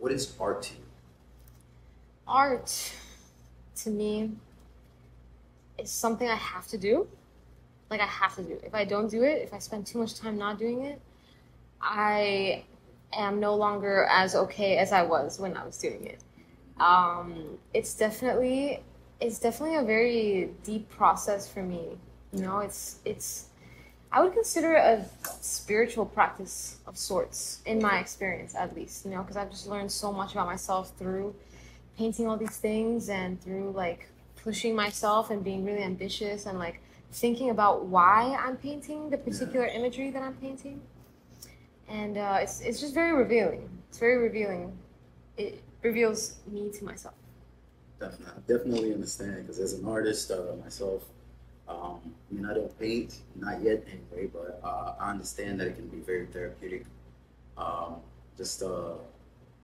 What is art to you? Art, to me, is something I have to do. Like, I have to do it. If I don't do it, if I spend too much time not doing it, I am no longer as okay as I was when I was doing it. It's definitely a very deep process for me. You know, I would consider it a spiritual practice of sorts, in my experience at least, you know, because I've just learned so much about myself through painting all these things and through like pushing myself and being really ambitious and like thinking about why I'm painting the particular imagery that I'm painting. And it's just very revealing. It's very revealing. It reveals me to myself. Definitely understand, because as an artist myself, I mean, I don't paint, not yet anyway, but I understand that it can be very therapeutic. Just